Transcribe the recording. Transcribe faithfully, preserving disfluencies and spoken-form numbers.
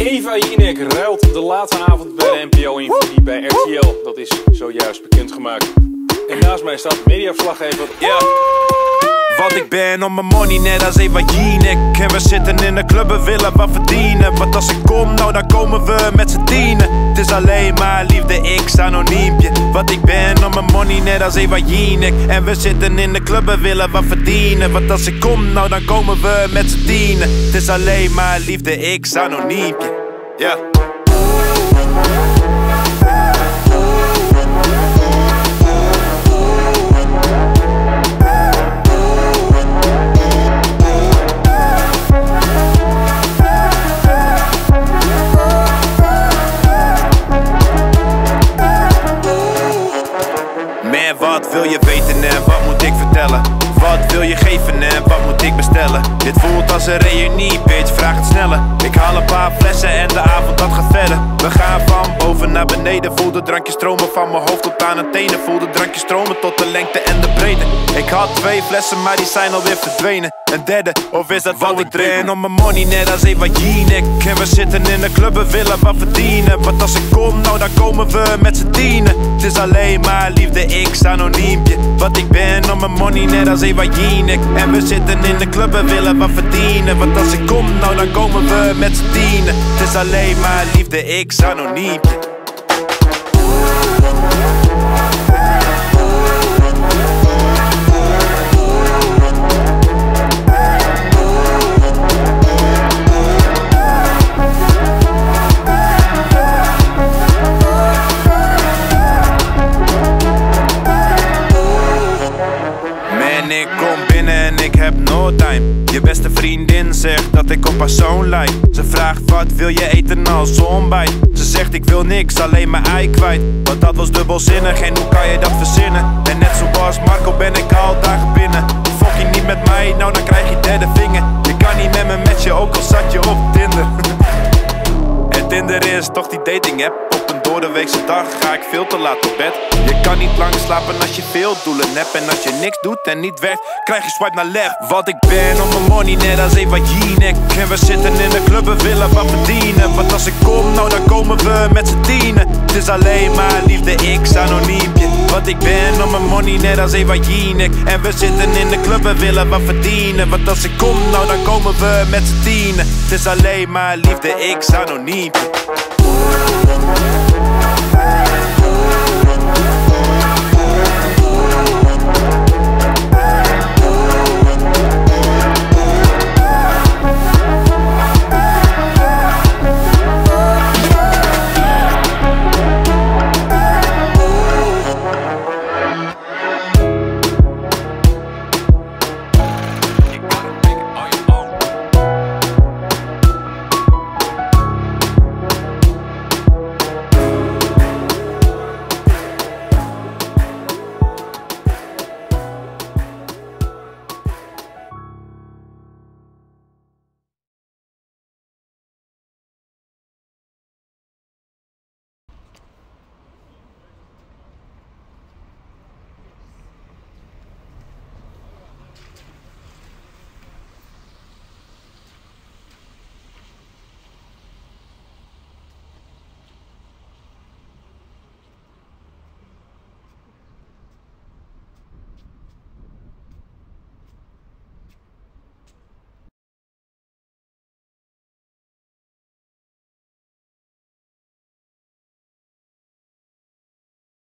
Eva Jinek ruilt de late avond bij de N P O in verdiep bij R T L. Dat is zojuist bekendgemaakt. En naast mij staat mediaverslaggever. Ja. Want ik ben om mijn money net als Eva Jinek. En we zitten in de club, we willen wat verdienen. Want als ik kom, nou dan komen we met z'n tienen. Het is alleen maar liefde, x anoniempje. Want ik ben om mijn money net als Eva Jinek. En we zitten in de club, we willen wat verdienen. Want als ik kom, nou dan komen we met z'n tienen. Het is alleen maar liefde, x anoniempje. Ja. Wat wil je weten en wat moet ik vertellen? Wat wil je geven en wat moet ik bestellen? Dit voelt als een reunie, bitch, vraag het sneller. Ik haal een paar flessen en de avond dat gaat verder. We gaan van boven naar beneden. Voel de drankjes stromen van mijn hoofd tot aan de tenen. Voel de drankjes stromen tot de lengte en de breedte. Ik had twee flessen, maar die zijn alweer verdwenen. Een derde, of is dat wat ik drink? Om mijn money net als Eva Jinek. En we zitten in de club, we willen wat verdienen. Want als ik kom, nou dan komen we met z'n tienen. Het is alleen maar liefde, x anoniempje. Want ik ben om mijn money net als Eva Jinek. En we zitten in de club, we willen wat verdienen. Want als ik kom, nou dan komen we met z'n tienen. Het is alleen maar liefde, x anoniempje. Ik kom binnen en ik heb no time. Je beste vriendin zegt dat ik op haar zoon lijk. Ze vraagt wat wil je eten als ontbijt. Ze zegt ik wil niks, alleen mijn ei kwijt. Want dat was dubbelzinnig en hoe kan je dat verzinnen? En net zoals Marco ben ik al dagen binnen. Fuck je niet met mij, nou dan krijg je derde vinger. Je kan niet met me matchen, ook al zat je op Tinder. En Tinder is toch die dating app. Op een doordeweekse dag ga ik veel te laat op bed. Je kan niet lang slapen als je veel doelen hebt. En als je niks doet en niet werkt, krijg je swipe naar left. Want ik ben op mijn money net als Eva Jinek. En we zitten in de club, we willen wat verdienen. Want als ik kom, nou dan komen we met z'n tienen. Het is alleen maar liefde, x anoniempje. Want ik ben op mijn money net als Eva Jinek. En we zitten in de club, we willen wat verdienen. Want als ik kom, nou dan komen we met z'n tienen. Het is alleen maar liefde, x anoniempje.